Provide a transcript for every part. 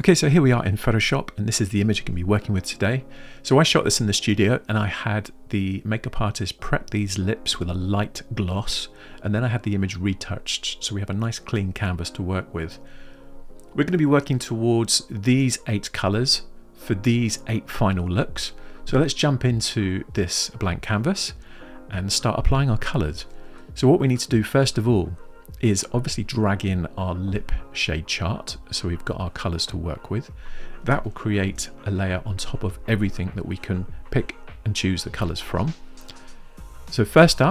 Okay, so here we are in Photoshop, and this is the image I'm going to be working with today. So I shot this in the studio, and I had the makeup artist prep these lips with a light gloss, and then I had the image retouched, so we have a nice clean canvas to work with. We're going to be working towards these 8 colors for these 8 final looks. So let's jump into this blank canvas and start applying our colors. So what we need to do first of all is obviously drag in our lip shade chart, so we've got our colors to work with. That will create a layer on top of everything that we can pick and choose the colors from. So first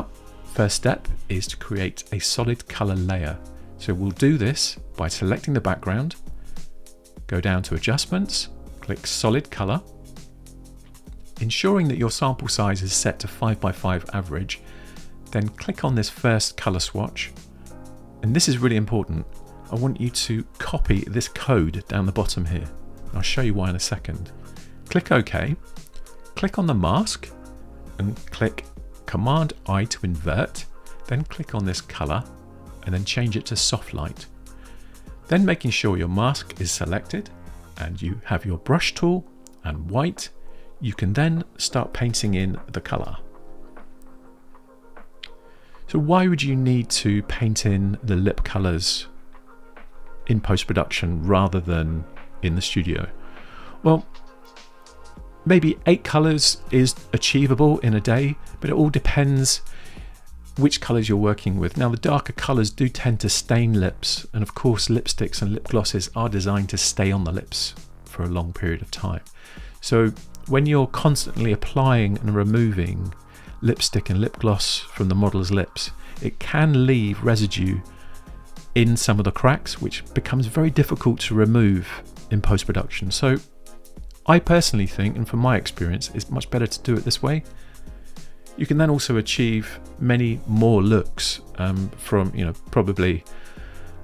step is to create a solid color layer. So we'll do this by selecting the background, go down to adjustments, click solid color, ensuring that your sample size is set to 5 by 5 average, then click on this first color swatch. And this is really important. I want you to copy this code down the bottom here. I'll show you why in a second. Click OK, click on the mask and click Command I to invert, then click on this color and then change it to soft light. Then making sure your mask is selected and you have your brush tool and white, you can then start painting in the color. So why would you need to paint in the lip colors in post-production rather than in the studio? Well, maybe 8 colors is achievable in a day, but it all depends which colors you're working with. Now, the darker colors do tend to stain lips, and of course lipsticks and lip glosses are designed to stay on the lips for a long period of time. So when you're constantly applying and removing lipstick and lip gloss from the model's lips, it can leave residue in some of the cracks, which becomes very difficult to remove in post-production. So I personally think, and from my experience, it's much better to do it this way. You can then also achieve many more looks from, probably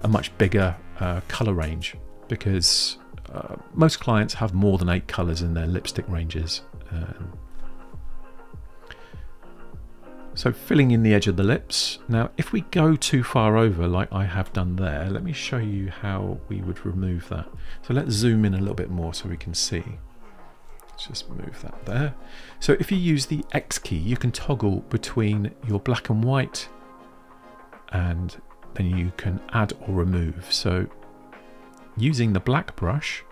a much bigger color range, because most clients have more than 8 colors in their lipstick ranges. So filling in the edge of the lips. Now, if we go too far over, like I have done there, let me show you how we would remove that. So let's zoom in a little bit more so we can see. Let's just move that there. So if you use the X key, you can toggle between your black and white, and then you can add or remove. So using the black brush,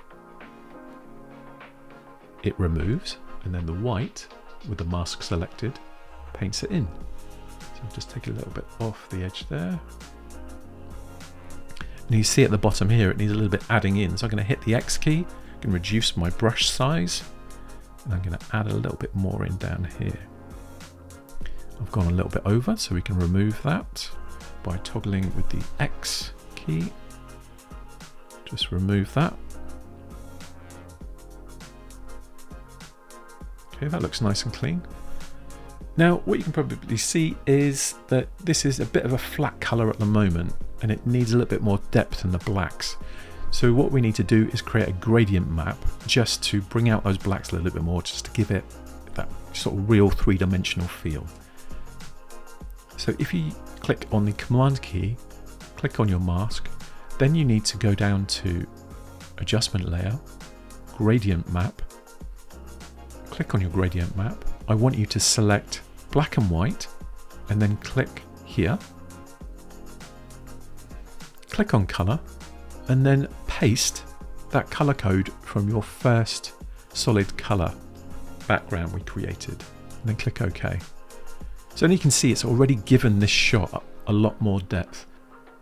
it removes, and then the white with the mask selected, paints it in. So I'll just take a little bit off the edge there. And you see at the bottom here, it needs a little bit adding in. So I'm going to hit the X key, I can reduce my brush size, and I'm going to add a little bit more in down here. I've gone a little bit over, so we can remove that by toggling with the X key. Just remove that. Okay, that looks nice and clean. Now, what you can probably see is that this is a bit of a flat color at the moment, and it needs a little bit more depth in the blacks. So what we need to do is create a gradient map just to bring out those blacks a little bit more, just to give it that sort of real 3-dimensional feel. So if you click on the Command key, click on your mask, then you need to go down to Adjustment Layer, Gradient Map, click on your gradient map. I want you to select black and white and then click here, click on color, and then paste that color code from your first solid color background we created, and then click OK. So then you can see it's already given this shot a lot more depth.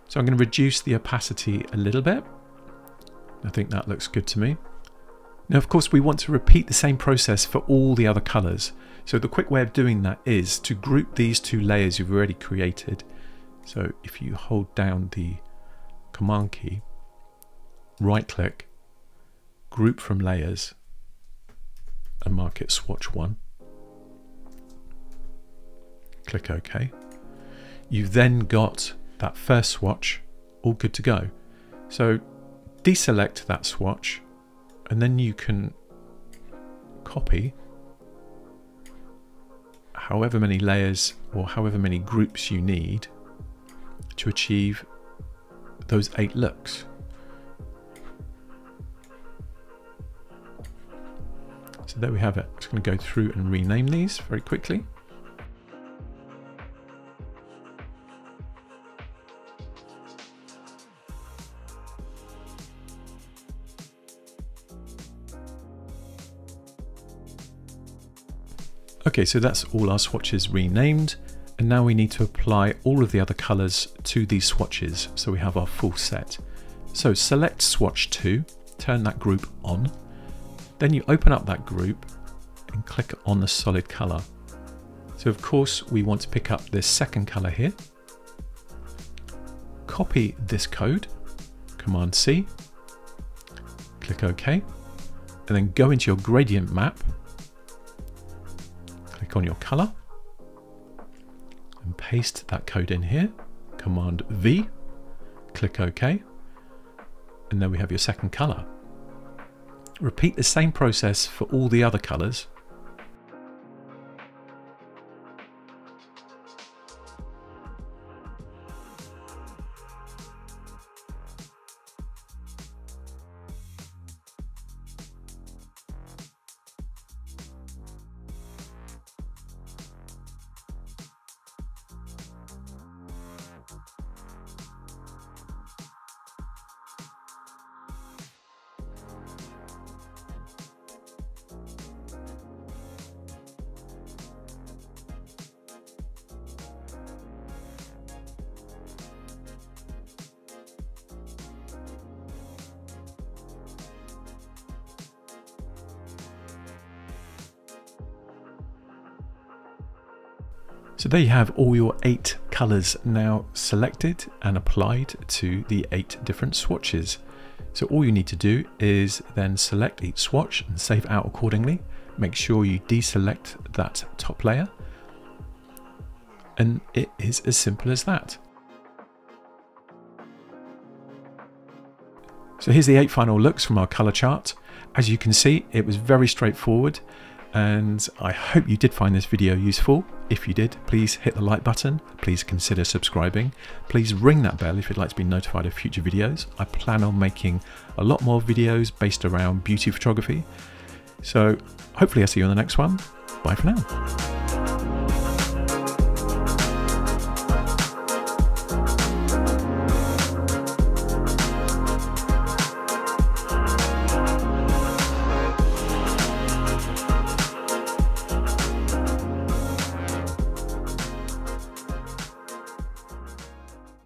So I'm going to reduce the opacity a little bit. I think that looks good to me. Now, of course, we want to repeat the same process for all the other colors. So the quick way of doing that is to group these 2 layers you've already created. So if you hold down the Command key, right click, group from layers, and mark it swatch 1. Click OK. You've then got that first swatch all good to go. So deselect that swatch, and then you can copy however many layers or however many groups you need to achieve those 8 looks. So there we have it. I'm just going to go through and rename these very quickly. Okay, so that's all our swatches renamed, and now we need to apply all of the other colors to these swatches so we have our full set. So select swatch 2, turn that group on, then you open up that group and click on the solid color. So of course we want to pick up this second color here, copy this code, Command C, click OK, and then go into your gradient map, click on your color and paste that code in here, Command V, click OK, and there we have your second color. Repeat the same process for all the other colors. So there you have all your 8 colors now selected and applied to the 8 different swatches. So all you need to do is then select each swatch and save out accordingly. Make sure you deselect that top layer. And it is as simple as that. So here's the 8 final looks from our color chart. As you can see, it was very straightforward. And I hope you did find this video useful. If you did, please hit the like button, please consider subscribing, please ring that bell if you'd like to be notified of future videos. I plan on making a lot more videos based around beauty photography. So hopefully I'll see you on the next one. Bye for now.